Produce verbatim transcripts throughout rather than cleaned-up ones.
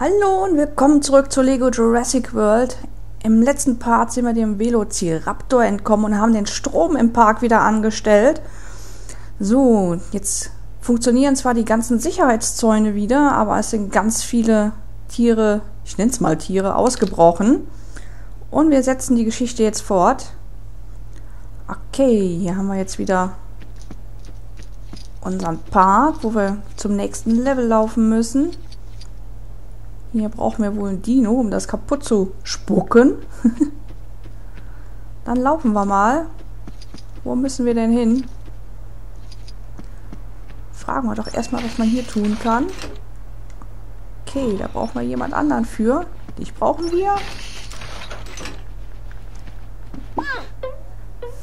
Hallo und willkommen zurück zu LEGO Jurassic World. Im letzten Part sind wir dem Velociraptor entkommen und haben den Strom im Park wieder angestellt. So, jetzt funktionieren zwar die ganzen Sicherheitszäune wieder, aber es sind ganz viele Tiere, ich nenne es mal Tiere, ausgebrochen. Und wir setzen die Geschichte jetzt fort. Okay, hier haben wir jetzt wieder unseren Park, wo wir zum nächsten Level laufen müssen. Hier brauchen wir wohl ein Dino, um das kaputt zu spucken. Dann laufen wir mal. Wo müssen wir denn hin? Fragen wir doch erstmal, was man hier tun kann. Okay, da brauchen wir jemand anderen für. Dich brauchen wir.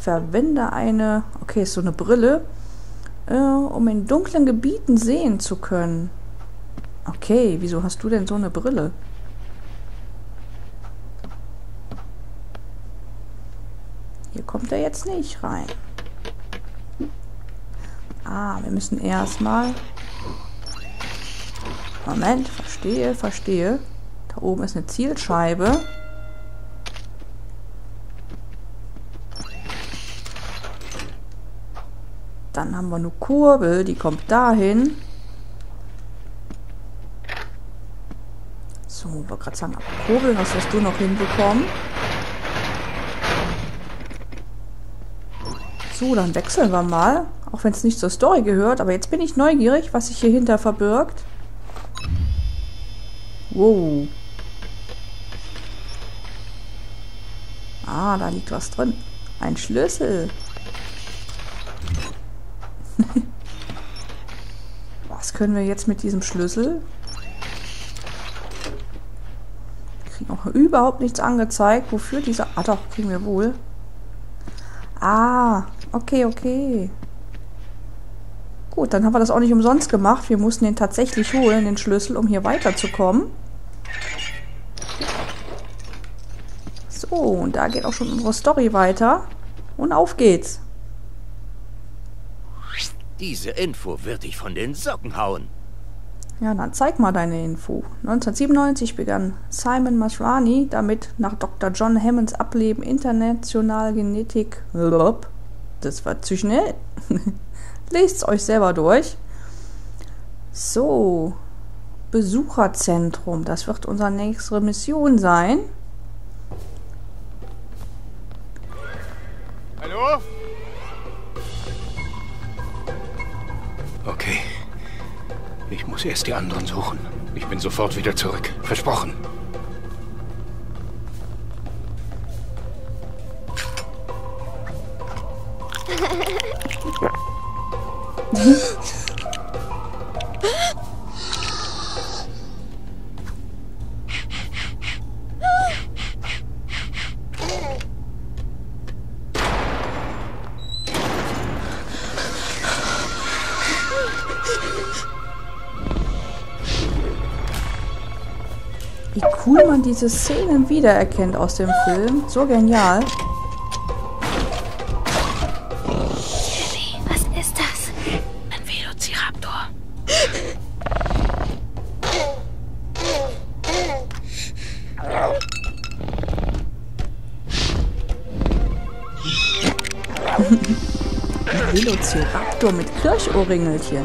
Verwende eine... Okay, ist so eine Brille. Äh, um in dunklen Gebieten sehen zu können. Okay, wieso hast du denn so eine Brille? Hier kommt er jetzt nicht rein. Ah, wir müssen erstmal... Moment, verstehe, verstehe. Da oben ist eine Zielscheibe. Dann haben wir eine Kurbel, die kommt dahin. So, ich wollte gerade sagen, aber Kurbel, was hast du noch hinbekommen? So, dann wechseln wir mal. Auch wenn es nicht zur Story gehört, aber jetzt bin ich neugierig, was sich hier hinter verbirgt. Wow. Ah, da liegt was drin. Ein Schlüssel. Was können wir jetzt mit diesem Schlüssel? Wir kriegen auch überhaupt nichts angezeigt. Wofür diese... Ah doch, kriegen wir wohl. Ah, okay, okay. Gut, dann haben wir das auch nicht umsonst gemacht. Wir mussten den tatsächlich holen, den Schlüssel, um hier weiterzukommen. So, und da geht auch schon unsere Story weiter. Und auf geht's. Diese Info wird dich von den Socken hauen. Ja, dann zeig mal deine Info. neunzehnhundertsiebenundneunzig begann Simon Masrani damit, nach Doktor John Hammonds Ableben international Genetik... Das war zu schnell. Lest es euch selber durch. So. Besucherzentrum. Das wird unsere nächste Mission sein. Hallo? Okay. Ich muss erst die anderen suchen. Ich bin sofort wieder zurück. Versprochen. Wie cool man diese Szenen wiedererkennt aus dem Film. So genial. Velociraptor mit Kirchohrringelchen.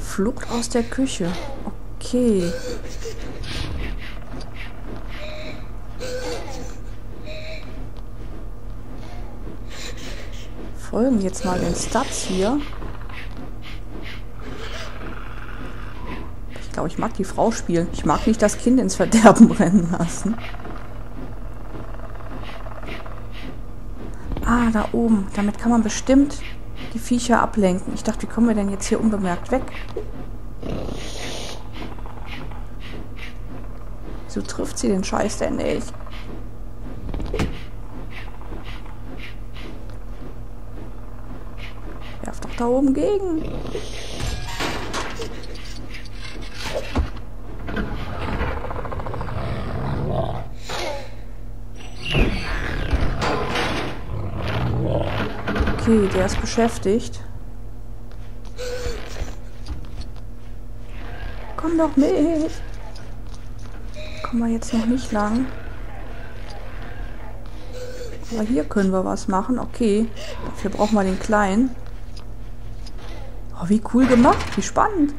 Flucht aus der Küche. Okay. Folgen jetzt mal den Stats hier. Ich glaube, ich mag die Frau spielen. Ich mag nicht das Kind ins Verderben rennen lassen. Ah, da oben. Damit kann man bestimmt die Viecher ablenken. Ich dachte, wie kommen wir denn jetzt hier unbemerkt weg? So trifft sie den Scheiß denn nicht. Werf doch da oben gegen. Okay, der ist beschäftigt. Komm doch mit. Kommen wir jetzt noch nicht lang. Aber hier können wir was machen. Okay, dafür brauchen wir den Kleinen. Oh, wie cool gemacht. Wie spannend.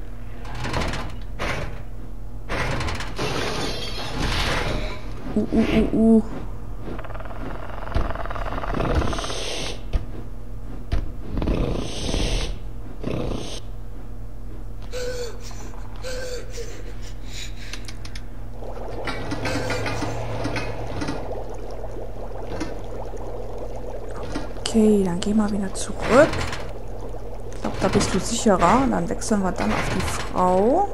Uh, uh, uh, uh. Okay, dann gehen wir wieder zurück. Ich glaube, da bist du sicherer. Und dann wechseln wir dann auf die Frau.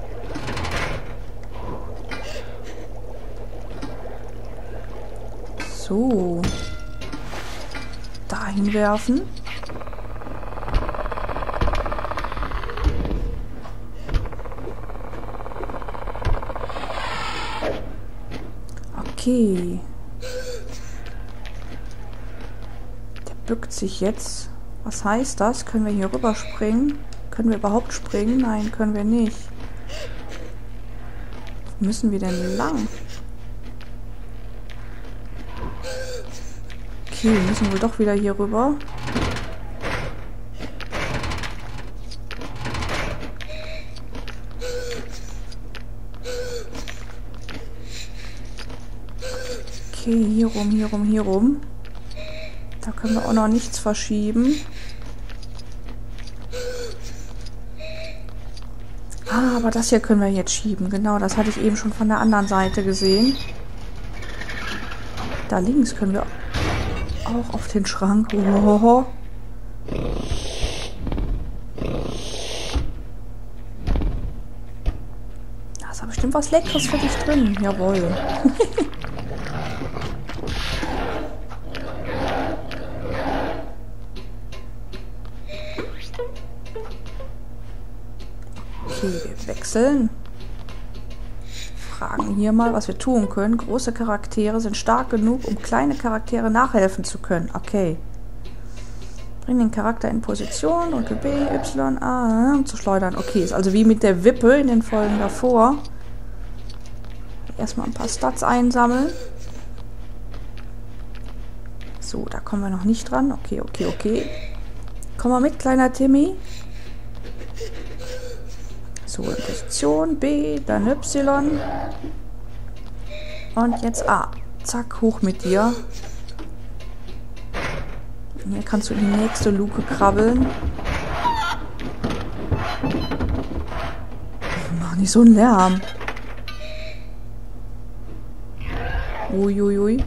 So. Dahin werfen. Okay. Bückt sich jetzt. Was heißt das? Können wir hier rüber springen? Können wir überhaupt springen? Nein, können wir nicht. Wo müssen wir denn lang? Okay, müssen wir doch wieder hier rüber. Okay, hier rum, hier rum, hier rum. Da können wir auch noch nichts verschieben. Ah, aber das hier können wir jetzt schieben. Genau, das hatte ich eben schon von der anderen Seite gesehen. Da links können wir auch auf den Schrank. Oh. Da ist aber bestimmt was Leckeres für dich drin. Jawohl. Wechseln. Fragen hier mal, was wir tun können. Große Charaktere sind stark genug, um kleine Charaktere nachhelfen zu können. Okay. Bring den Charakter in Position und B, Y, A, um zu schleudern. Okay, ist also wie mit der Wippe in den Folgen davor. Erstmal ein paar Stats einsammeln. So, da kommen wir noch nicht dran. Okay, okay, okay. Komm mal mit, kleiner Timmy. So, Position B, dann Y und jetzt A. Zack, hoch mit dir. Und hier kannst du in die nächste Luke krabbeln. Mach nicht so einen Lärm. Uiuiui. Ui, ui.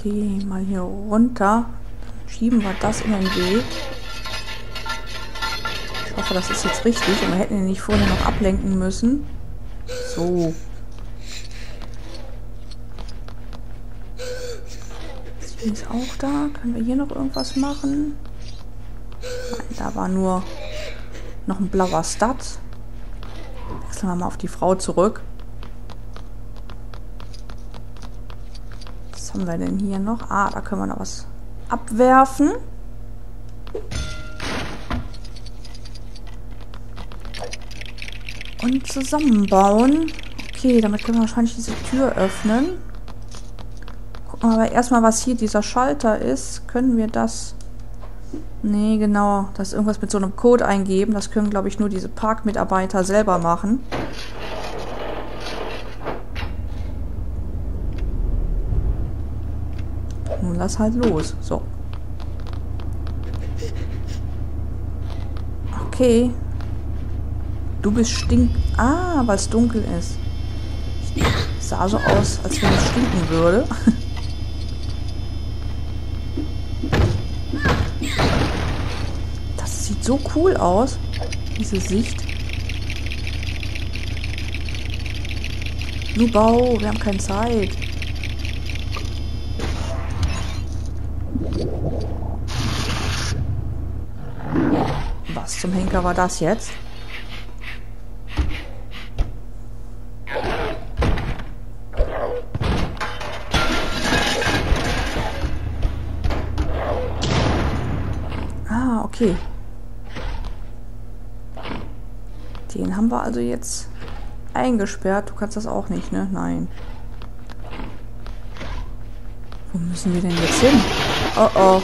Okay, mal hier runter. Dann schieben wir das in den Weg. Ich hoffe, das ist jetzt richtig. Und wir hätten ihn nicht vorher noch ablenken müssen. So. Sie ist auch da. Können wir hier noch irgendwas machen? Nein, da war nur noch ein blauer Stat. Wechseln wir mal auf die Frau zurück. Was haben wir denn hier noch? Ah, da können wir noch was abwerfen. Und zusammenbauen. Okay, damit können wir wahrscheinlich diese Tür öffnen. Gucken wir aber erstmal, was hier dieser Schalter ist. Können wir das... Nee, genau. Das ist irgendwas mit so einem Code eingeben. Das können, glaube ich, nur diese Parkmitarbeiter selber machen. Nun lass halt los. So. Okay. Du bist stink... Ah, weil es dunkel ist. Es sah so aus, als wenn es stinken würde. Das sieht so cool aus. Diese Sicht. Nur Bau, wir haben keine Zeit. Was zum Henker war das jetzt? Ah, okay. Den haben wir also jetzt eingesperrt. Du kannst das auch nicht, ne? Nein. Wo müssen wir denn jetzt hin? Oh oh.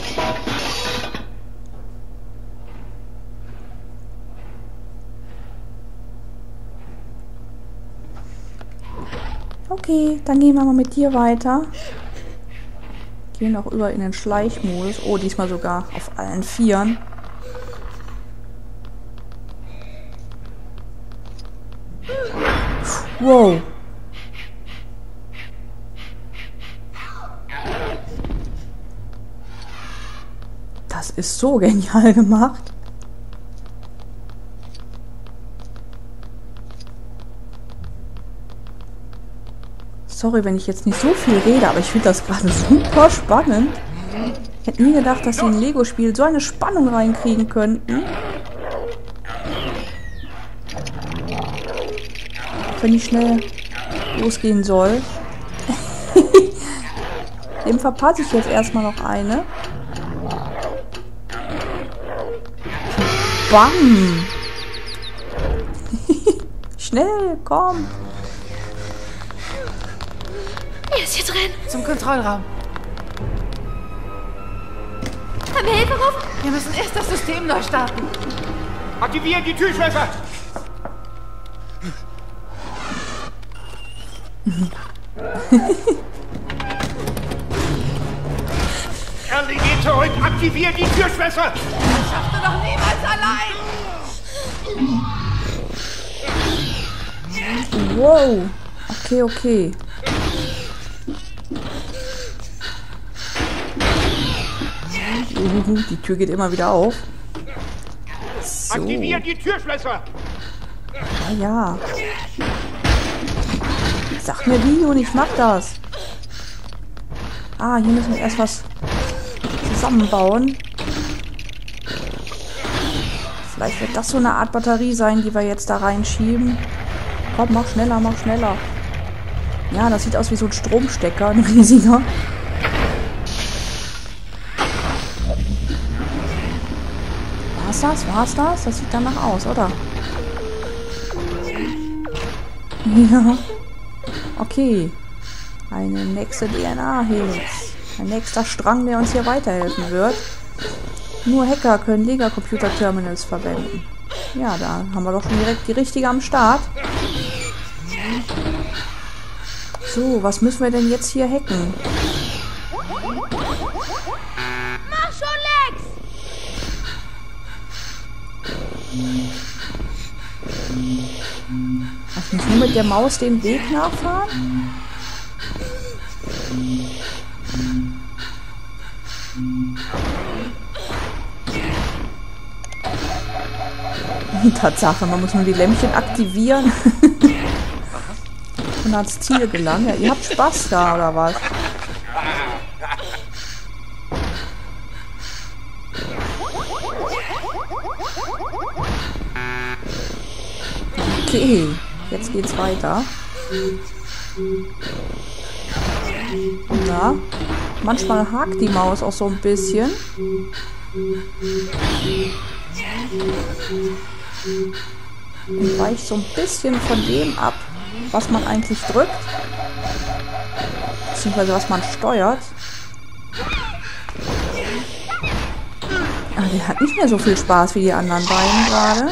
Okay, dann gehen wir mal mit dir weiter. Gehen auch über in den Schleichmodus. Oh, diesmal sogar auf allen Vieren. Wow. Das ist so genial gemacht. Sorry, wenn ich jetzt nicht so viel rede, aber ich finde das gerade super spannend. Ich hätte nie gedacht, dass sie in ein Lego-Spiel so eine Spannung reinkriegen könnten. Wenn ich schnell losgehen soll. Dem verpasse ich jetzt erstmal noch eine. Bam! Schnell, komm! Er ist hier drin! Zum Kontrollraum! Haben wir Hilfe rufen? Wir müssen erst das System neu starten! Aktivieren die Türschlösser! Ellie, geht zurück! Aktivier die Türschlösser! Das schaffst du doch niemals allein! Wow! Okay, okay. Die Tür geht immer wieder auf. So. Aktivier die Türschlösser! Ja, ja. Sag mir wie und ich mach das. Ah, hier müssen wir erst was zusammenbauen. Vielleicht wird das so eine Art Batterie sein, die wir jetzt da reinschieben. Komm, mach schneller, mach schneller. Ja, das sieht aus wie so ein Stromstecker, ein riesiger. War's das? War's das? Das sieht danach aus, oder? Ja. Okay, eine nächste D N A-Helix. Ein nächster Strang, der uns hier weiterhelfen wird. Nur Hacker können Lego-Computer-Terminals verwenden. Ja, da haben wir doch schon direkt die richtige am Start. So, was müssen wir denn jetzt hier hacken? Mach schon, Lex! Ich muss nur mit der Maus den Weg nachfahren. Tatsache, man muss nur die Lämpchen aktivieren. Und ans Ziel gelangen. Ja, ihr habt Spaß da, oder was? Okay. Jetzt geht's weiter. Na? Manchmal hakt die Maus auch so ein bisschen. Und weicht so ein bisschen von dem ab, was man eigentlich drückt. Beziehungsweise was man steuert. Aber der hat nicht mehr so viel Spaß wie die anderen beiden gerade.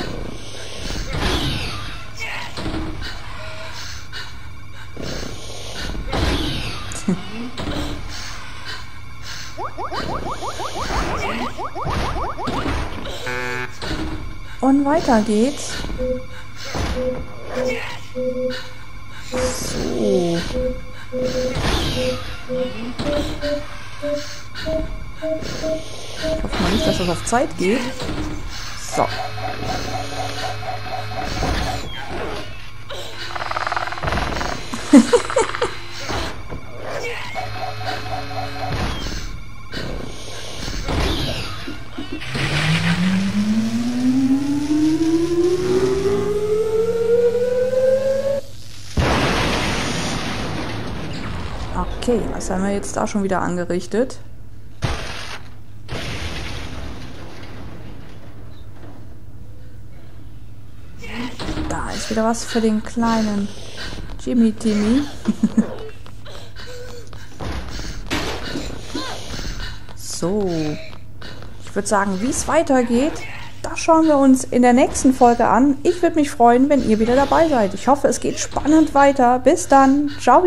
Und weiter geht's. So. Ich hoffe mal nicht, dass das auf Zeit geht. So. Okay, was haben wir jetzt da schon wieder angerichtet? Da ist wieder was für den kleinen Jimmy Timmy. So. Ich würde sagen, wie es weitergeht, das schauen wir uns in der nächsten Folge an. Ich würde mich freuen, wenn ihr wieder dabei seid. Ich hoffe, es geht spannend weiter. Bis dann. Ciao.